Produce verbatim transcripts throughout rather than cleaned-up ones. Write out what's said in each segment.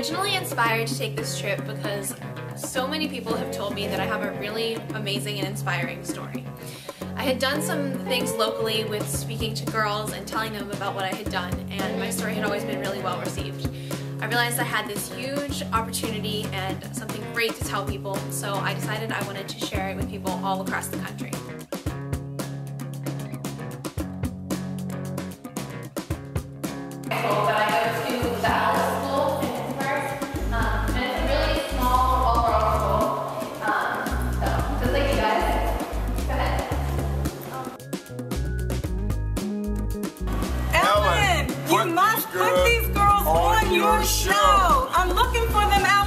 originally inspired to take this trip because so many people have told me that I have a really amazing and inspiring story. I had done some things locally with speaking to girls and telling them about what I had done, and my story had always been really well received. I realized I had this huge opportunity and something great to tell people, so I decided I wanted to share it with people all across the country. Your show. I'm looking for them, Ellen.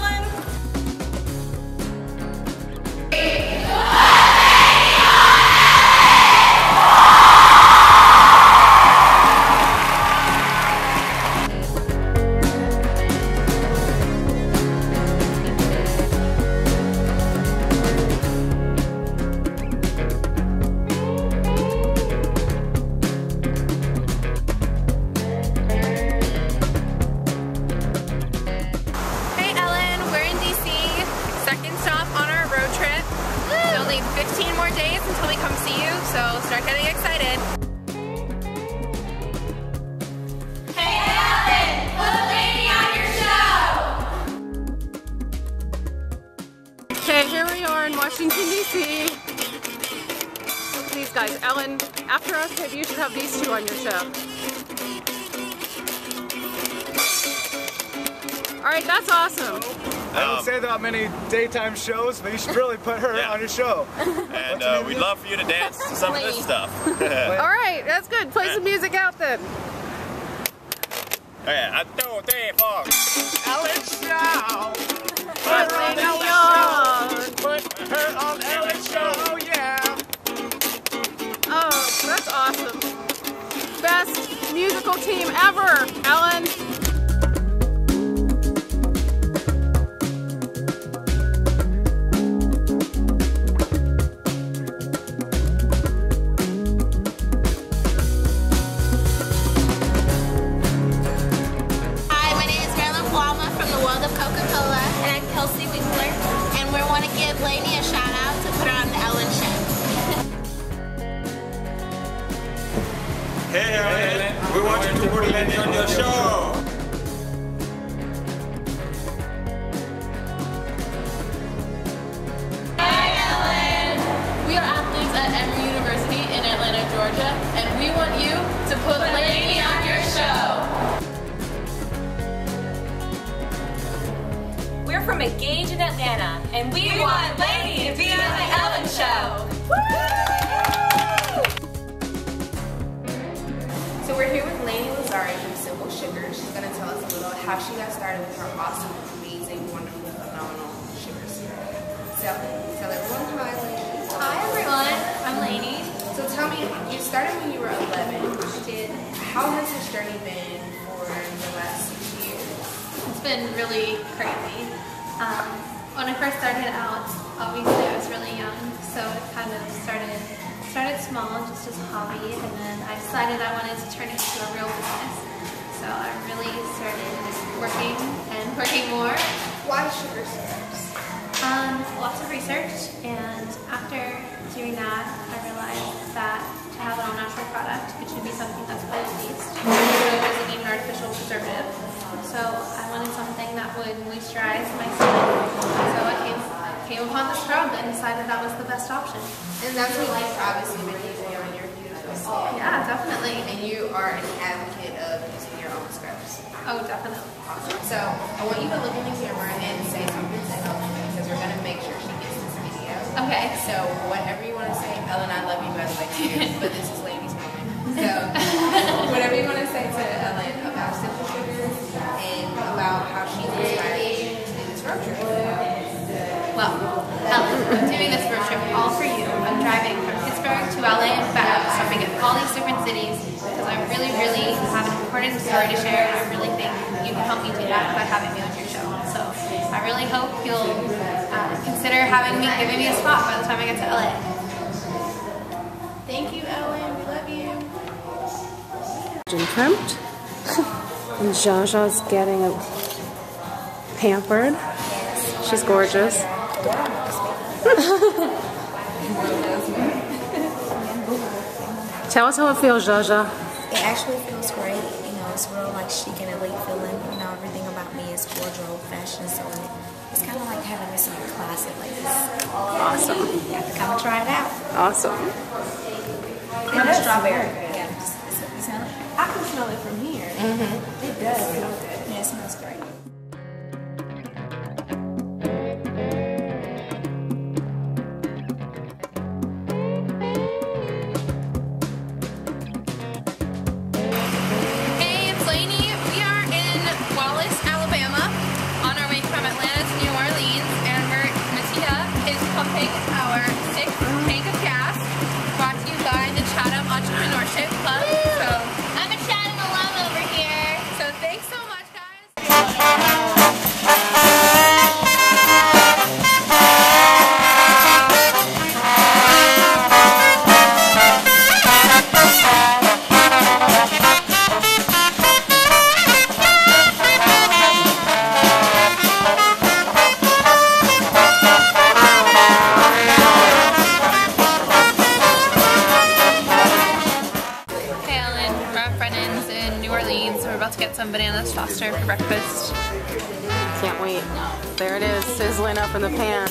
fifteen more days until we come see you, so start getting excited. Hey Ellen, put Lani on your show! Okay, here we are in Washington, D C These guys, Ellen, after us, maybe you should have these two on your show. Alright, that's awesome. I don't um, say that on many daytime shows, but you should really put her yeah. on your show. And uh, we'd love for you to dance to some of this stuff. All right, that's good. Play yeah. some music out then. Yeah, I don't think for Ellen's show. Put her on Ellen's show. Put her on Ellen's show. Oh yeah. Oh, that's awesome. Best musical team ever, Ellen. Hey Ellen, we want you to put Lani on your show! Hi Ellen! We are athletes at Emory University in Atlanta, Georgia, and we want you to put Lani on your show! We're from Engage in Atlanta, and we, we want Lani to be on the Ellen Show! Woo! So we're here with Lani Lazzari from Simple Sugars. She's going to tell us a little how she got started with her awesome, amazing, wonderful, phenomenal sugars. So tell everyone hi, Lani. Hi everyone, I'm Lani. So tell me, you started when you were eleven. Did how has this journey been for the last six years? It's been really crazy. Um, when I first started out, obviously I was really young, so it kind of started. started small, just as a hobby, and then I decided I wanted to turn it into a real business. So I really started working and working more. Why sugar syrups? Um, lots of research, and after doing that, I realized that to have an all-natural product, it should be something that's plant-based. It really doesn't need an artificial preservative. So I wanted something that would moisturize my skin. So I came came upon the scrub and decided that was the best option. And that's what life's obviously been using on your beautiful skin. Yeah, definitely. And you are an advocate of using your own scrubs. Oh, definitely. Awesome. So I want you to look in the camera and say something to Ellen because we're going to make sure she gets this video. Okay. So whatever you want to say, Ellen, I love you, by the way, too, but this is Lani's moment. So whatever you want to say to Ellen about Simple Sugars and about how she inspired you to do this road trip. Well, Ellen, I'm doing this road trip all for you. I'm driving from Pittsburgh to L A and back, stopping at all these different cities, because I really, really have an important story to share, and I really think you can help me do that by having me on your show. So I really hope you'll uh, consider having me, giving me a spot by the time I get to L A. Thank you, Ellen. We love you. Jim Kempt. And Zsa Zsa's getting a pampered. She's gorgeous. Tell us how it feels, Jaja. It actually feels great. You know, it's real like chic and elite feeling. You know, everything about me is wardrobe, fashion, so it's kind of like having this in your closet like this. Awesome. You have to come and try it out. Awesome. And a strawberry. Yeah, it's, it's, it's, I can smell it from here. Mm-hmm. It does. It smells good. Yeah, it smells great. Up in the pan.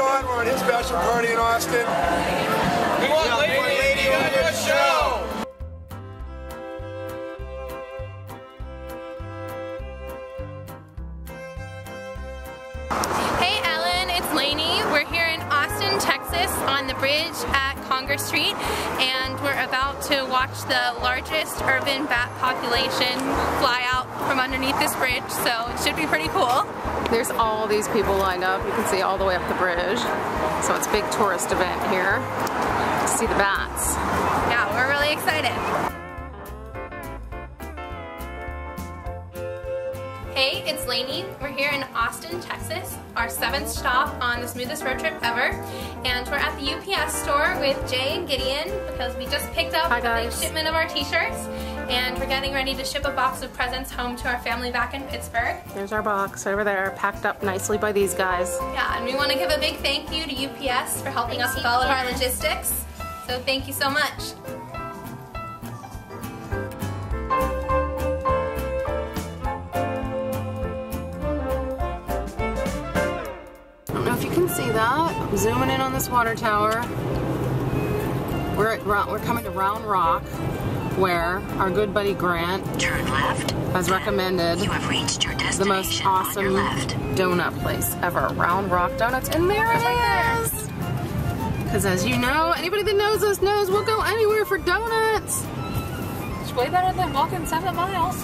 We're on his bachelor party in Austin. We want Lady, lady on your show! Hey Ellen, it's Lani. We're here in Austin, Texas on the bridge at Congress Street, and we're about to watch the largest urban bat population fly out from underneath this bridge, so it should be pretty cool. There's all these people lined up. You can see all the way up the bridge. So it's a big tourist event here to see the bats. Yeah, we're really excited. Hey, it's Lani. We're here in Austin, Texas, our seventh stop on the smoothest road trip ever. And we're at the U P S store with Jay and Gideon because we just picked up a big shipment of our t-shirts. And we're getting ready to ship a box of presents home to our family back in Pittsburgh. There's our box over there, packed up nicely by these guys. Yeah, and we want to give a big thank you to U P S for helping us with all of our logistics. So thank you so much. I don't know if you can see that. I'm zooming in on this water tower. We're at, we're coming to Round Rock, where our good buddy Grant Turn left. has recommended you have reached your destination the most awesome on your left. donut place ever, Round Rock Donuts, and there it is! Because as you know, anybody that knows us knows we'll go anywhere for donuts! It's way better than walking seven miles.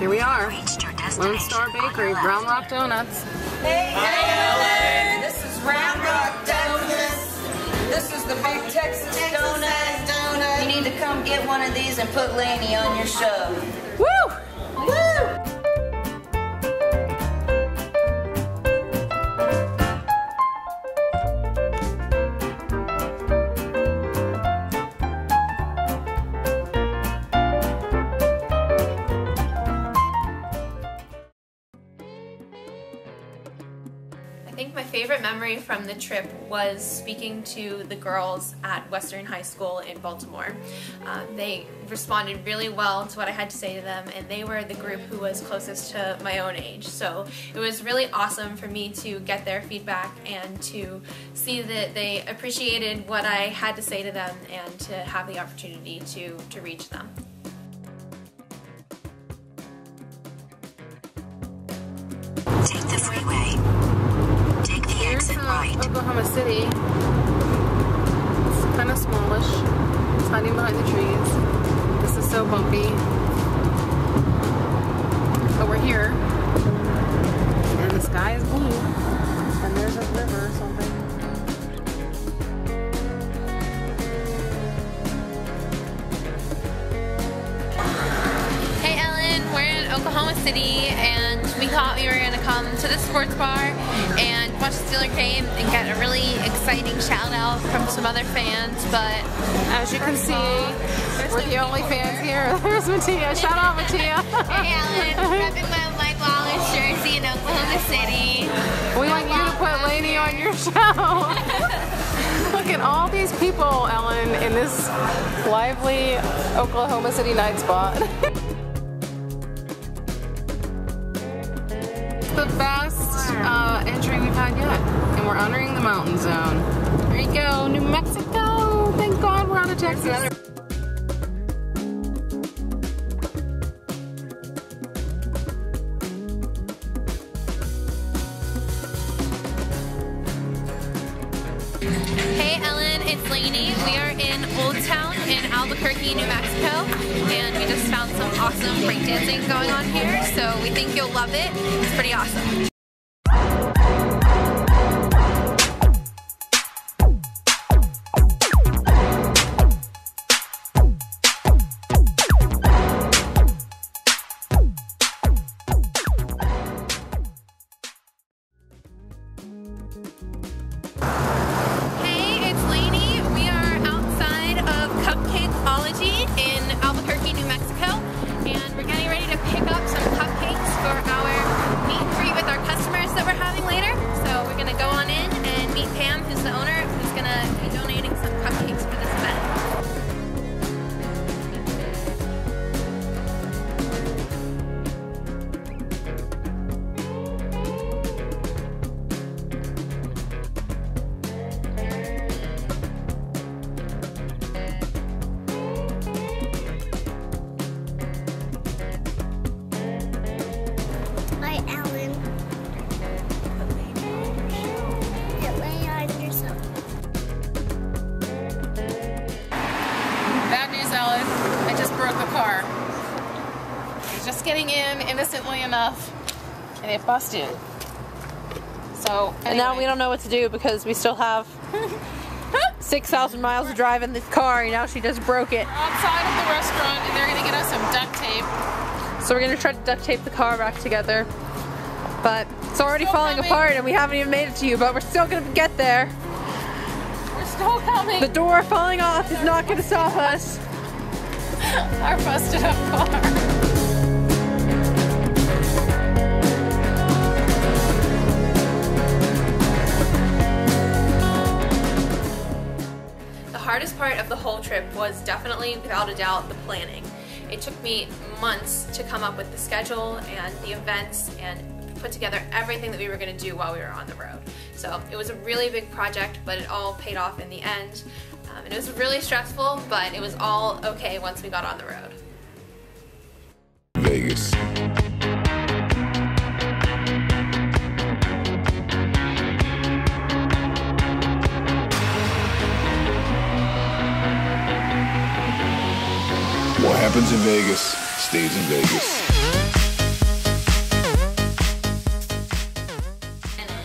Here we are, Lone Star Bakery, Round Rock Donuts. Hey, Ellen! This is Round Rock Donuts! This is the big Texas donut! You need to come get one of these and put Lani on your show. Woo! think my favorite memory from the trip was speaking to the girls at Western High School in Baltimore. Uh, they responded really well to what I had to say to them, and they were the group who was closest to my own age. So it was really awesome for me to get their feedback and to see that they appreciated what I had to say to them and to have the opportunity to, to reach them. Take the freeway. Take the Here's exit right. Oklahoma City. It's kind of smallish. It's hiding behind the trees. This is so bumpy. But we're here. And the sky is blue. And there's a river or something. Hey Ellen, we're in Oklahoma City and we thought we were going to come to the sports bar and watch the Steeler game and get a really exciting shout out from some other fans, but as you can see, we're the only fans here. There's Mattia. Shout out Mattia. Hey Ellen, repping my Mike Wallace jersey in Oklahoma City. We want you to put Lani on your show. Look at all these people, Ellen, in this lively Oklahoma City night spot. The best uh, entry we've had yet, and we're honoring the mountain zone. There you go, New Mexico. Thank God we're out of Texas. Hey Ellen, it's Lani. We are in Old Town in Albuquerque, New Mexico, and we just found some awesome breakdancing going on here, so we think you'll love it. It's pretty awesome. Getting in innocently enough, and it busted. So anyway. And now we don't know what to do because we still have six thousand miles to drive in this car, and now she just broke it. We're outside of the restaurant, and they're gonna get us some duct tape. So we're gonna try to duct tape the car back together, but it's already falling coming. apart, and we haven't even made it to you. But we're still gonna get there. We're still coming. The door falling off and is not gonna stop us. Our busted up car. The hardest part of the whole trip was definitely, without a doubt, the planning. It took me months to come up with the schedule and the events and put together everything that we were going to do while we were on the road. So it was a really big project, but it all paid off in the end. Um, and it was really stressful, but it was all okay once we got on the road. Vegas. What happens in Vegas stays in Vegas.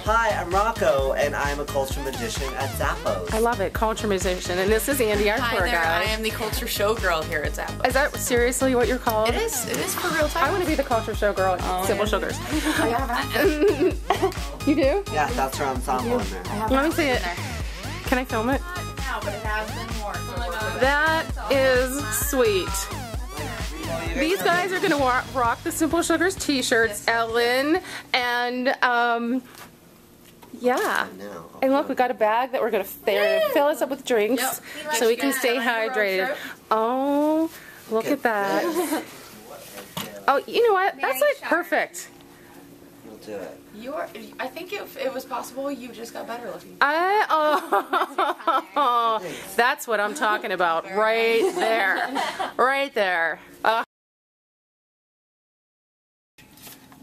Hi, I'm Rocco, and I'm a culture magician at Zappos. I love it, culture musician, and this is Andy, our tour guide. Hi there, I am the culture showgirl here at Zappos. Is that seriously what you're called? It is, it is for real time. I want to be the culture showgirl at oh, Simple Sugars. I have it. You do? Yeah, that's her ensemble in there. I have Let me see it. Can I film it? But it has been warm. That is sweet. These guys are going to rock the Simple Sugars t-shirts, Ellen, and um, Yeah. Now, okay. And look, we got a bag that we're going to fill us up with drinks nope. we like so we can stay like hydrated. Oh, look okay. at that. Oh, you know what? May That's I like shower? perfect. You'll do it. You're, I think if it was possible, you just got better looking. I, oh, that's what I'm talking about right there. Right there. Uh.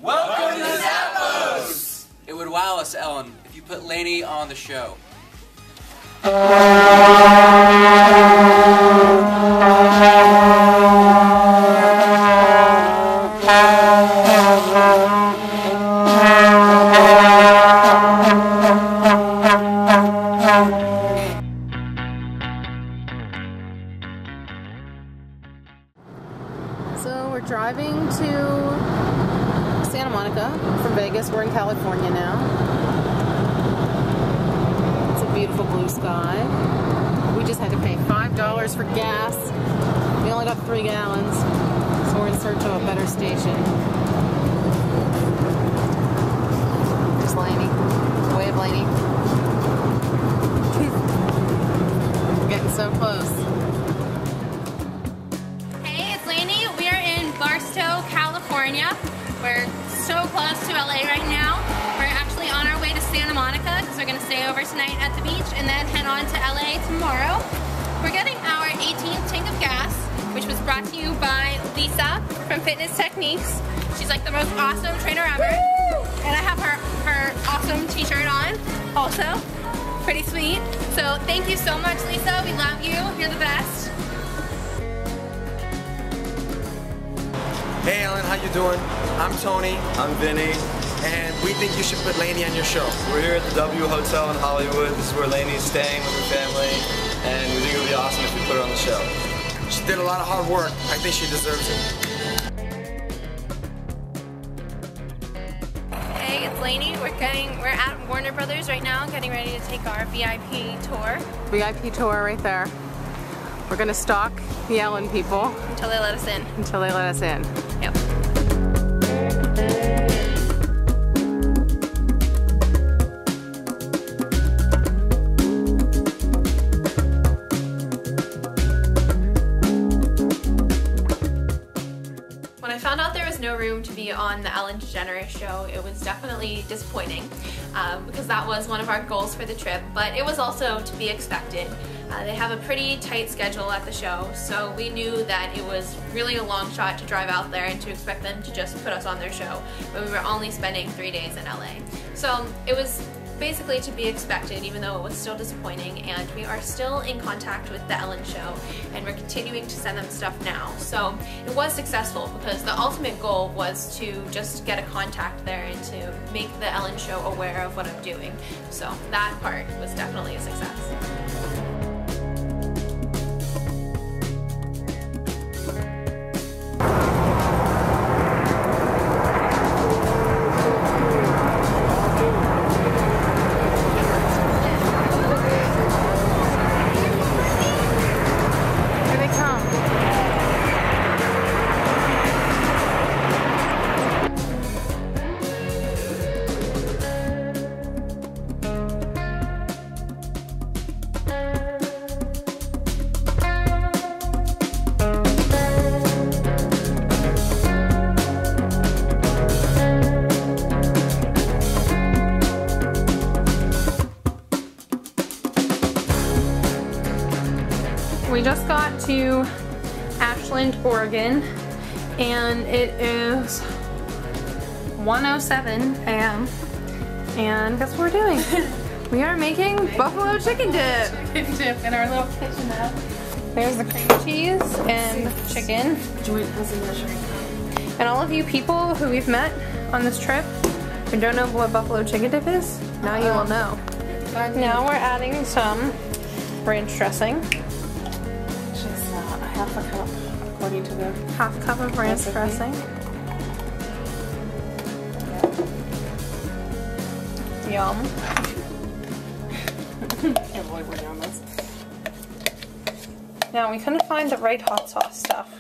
Welcome to Zappos! It would wow us, Ellen, if you put Lani on the show. So we're driving to Santa Monica from Vegas. We're in California now. It's a beautiful blue sky. We just had to pay five dollars for gas. We only got three gallons, so we're in search of a better station. There's Lani. Wave, Lani. We're getting so close. Hey, it's Lani. We are in Barstow, California. We're so close to L A right now. We're actually on our way to Santa Monica because we're going to stay over tonight at the beach and then head on to L A tomorrow. We're getting our eighteenth tank of gas, which was brought to you by Lisa from Fitness Techniques. She's like the most awesome trainer ever. Woo! And I have her, her awesome t-shirt on also. Pretty sweet. So thank you so much, Lisa. We love you. You're the best. Hey Ellen, how you doing? I'm Tony. I'm Vinny. And we think you should put Lani on your show. We're here at the W Hotel in Hollywood. This is where Lani is staying with her family. And we think it would be awesome if we put her on the show. She did a lot of hard work. I think she deserves it. Hey, it's Lani. We're getting, we're at Warner Brothers right now, getting ready to take our V I P tour. V I P tour right there. We're gonna stalk the Ellen people. Until they let us in. Until they let us in. Yep. When I found out there was no room to be on the Ellen DeGeneres Show, it was definitely disappointing um, because that was one of our goals for the trip, but it was also to be expected. Uh, they have a pretty tight schedule at the show, so we knew that it was really a long shot to drive out there and to expect them to just put us on their show when we were only spending three days in L A. So it was basically to be expected, even though it was still disappointing, and we are still in contact with the Ellen Show and we're continuing to send them stuff now. So it was successful because the ultimate goal was to just get a contact there and to make the Ellen Show aware of what I'm doing. So that part was definitely a success. We just got to Ashland, Oregon, and it is one oh seven a m and guess what we're doing? We are making buffalo chicken dip. Chicken dip in our little kitchen now. There's the cream cheese and chicken. And all of you people who we've met on this trip who don't know what buffalo chicken dip is, now you will know. Now we're adding some ranch dressing. Half a cup, according to the half cup of ranch dressing. Yum. Can't believe we're doing this. Now we couldn't find the right hot sauce stuff,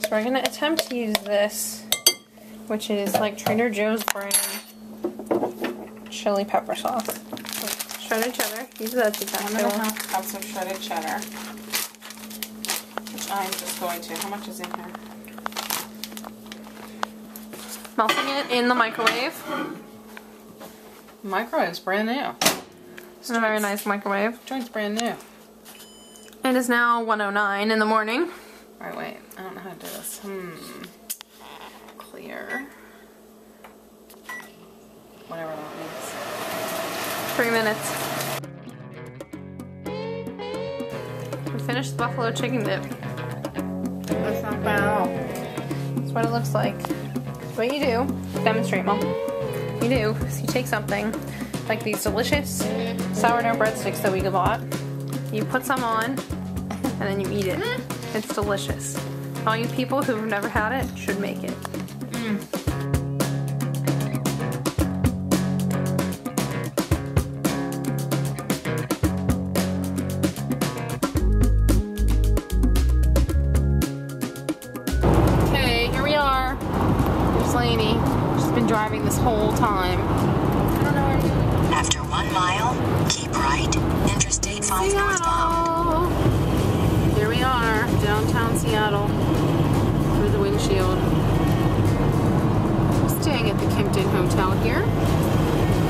so we're gonna attempt to use this, which is like Trader Joe's brand chili pepper sauce. shredded cheddar. Usually that's the time. One and a half cups of shredded cheddar, which I'm just going to. How much is in here? Melting it in the microwave. The microwave's brand new. It's a very nice microwave. Joint's brand new. It is now one oh nine in the morning. Alright, wait. I don't know how to do this. Hmm. Clear. Whatever that means. Three minutes. We finished the buffalo chicken dip. That's not bad. That's what it looks like. What you do, demonstrate, Mom. What you do is you take something, like these delicious sourdough breadsticks that we bought, you put some on, and then you eat it. It's delicious. All you people who've never had it should make it. Mm. This whole time. I don't know where to go. After one mile, keep right. Interstate five Seattle. Northbound. Here we are, downtown Seattle. Through the windshield. We're staying at the Kimpton Hotel here.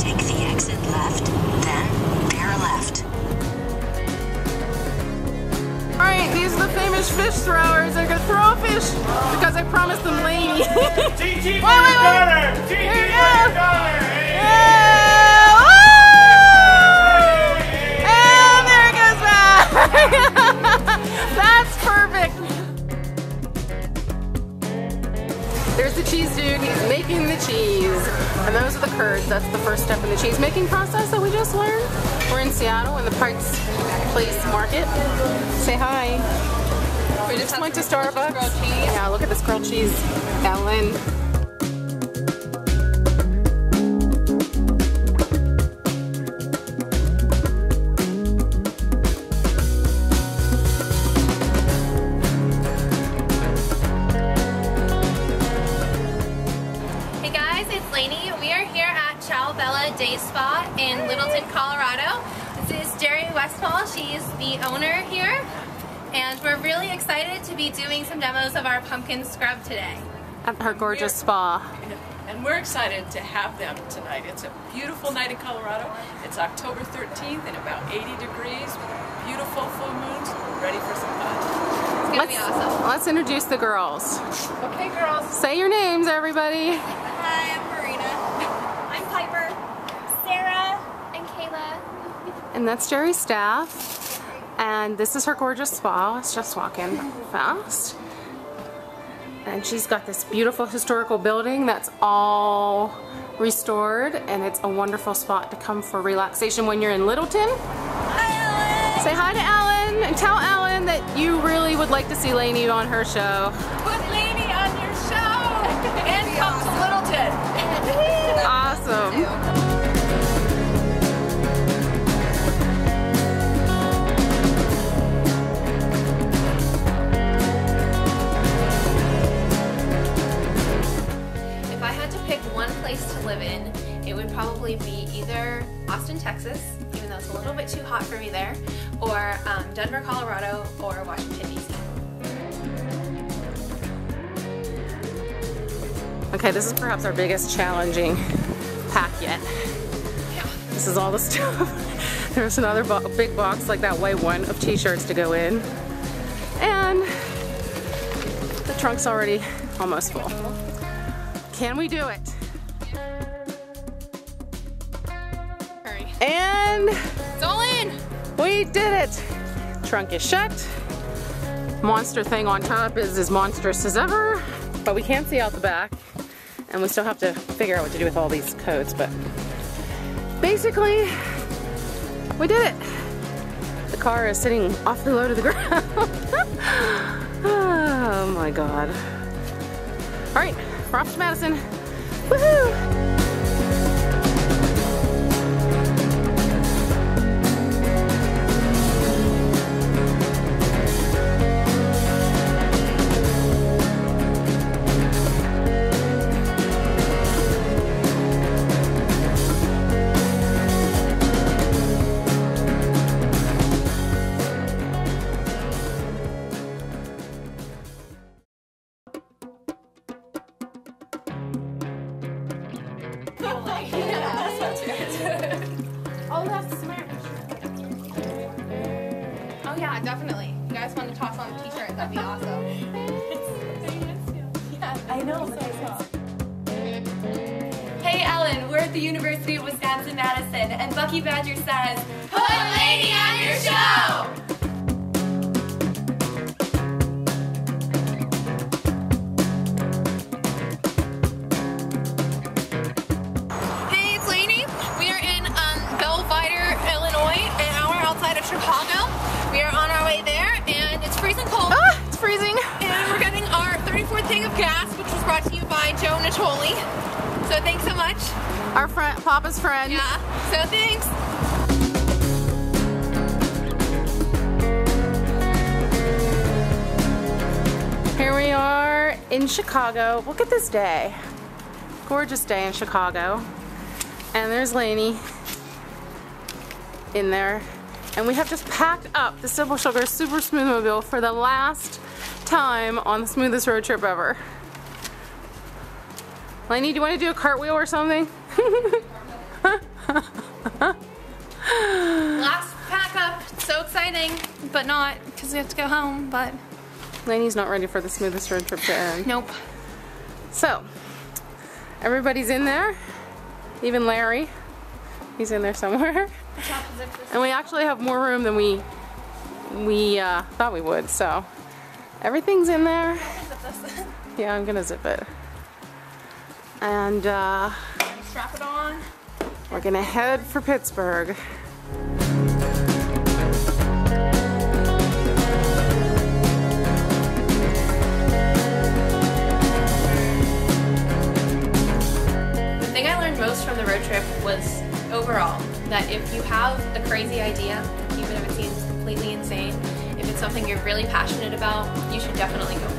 Take the exit left, then bear left. Alright, these are the famous fish throwers. They're gonna throw a fish because I promised them Lani. T T for your daughter! That's perfect. There's the cheese dude. He's making the cheese. And those are the curds. That's the first step in the cheese making process that we just learned. We're in Seattle in the Pike Place Market. Say hi. We just went to Starbucks. Yeah, look at this grilled cheese, Ellen. Owner here, and we're really excited to be doing some demos of our pumpkin scrub today. At her gorgeous spa. And we're excited to have them tonight. It's a beautiful night in Colorado. It's October thirteenth and about eighty degrees, beautiful full moons. We're ready for some fun. It's gonna let's, be awesome. Let's introduce the girls. Okay, girls. Say your names, everybody. Hi, I'm Marina. I'm Piper. Sarah. And Kayla. And that's Jerry's staff. And this is her gorgeous spa. Let's just walk in fast. And she's got this beautiful historical building that's all restored, and it's a wonderful spot to come for relaxation when you're in Littleton. Hi, Ellen! Say hi to Ellen, and tell Ellen that you really would like to see Lani on her show. Put Lani on your show! And come awesome. To Littleton! Awesome. In, it would probably be either Austin, Texas, even though it's a little bit too hot for me there, or um, Denver, Colorado, or Washington, D C Okay, this is perhaps our biggest challenging pack yet. Yeah. This is all the stuff. There's another bo big box like that white one of t-shirts to go in. And the trunk's already almost full. Can we do it? And it's all in. We did it. Trunk is shut. Monster thing on top is as monstrous as ever, but we can't see out the back, and we still have to figure out what to do with all these codes. But basically, we did it. The car is sitting awfully low to the ground. Oh my God! All right, we're off to Madison. Woohoo! Natoli. Yeah, that sounds good. Oh, that's smash. Oh yeah, definitely. You guys want to toss on a t-shirt? That'd be awesome. Yeah, I know. Hey Ellen, we're at the University of Wisconsin-Madison, and Bucky Badger says, "Put Lani on your show." Chicago. We are on our way there, and it's freezing cold. Ah, it's freezing. And we're getting our thirty-fourth tank of gas, which was brought to you by Joe Natoli. So thanks so much. Our friend, Papa's friend. Yeah. So thanks. Here we are in Chicago. Look at this day. Gorgeous day in Chicago. And there's Lani in there. And we have just packed up the Simple Sugars Super Smooth Mobile for the last time on the smoothest road trip ever. Lani, do you want to do a cartwheel or something? Last pack up, so exciting, but not, because we have to go home, but. Lani's not ready for the smoothest road trip to end. Nope. So, everybody's in there, even Larry. He's in there somewhere. And we actually have more room than we we uh, thought we would, so everything's in there. Yeah, I'm gonna zip it. And uh, strap it on. We're gonna head for Pittsburgh. The thing I learned most from the road trip was overall, that if you have the crazy idea, even if it seems completely insane, if it's something you're really passionate about, you should definitely go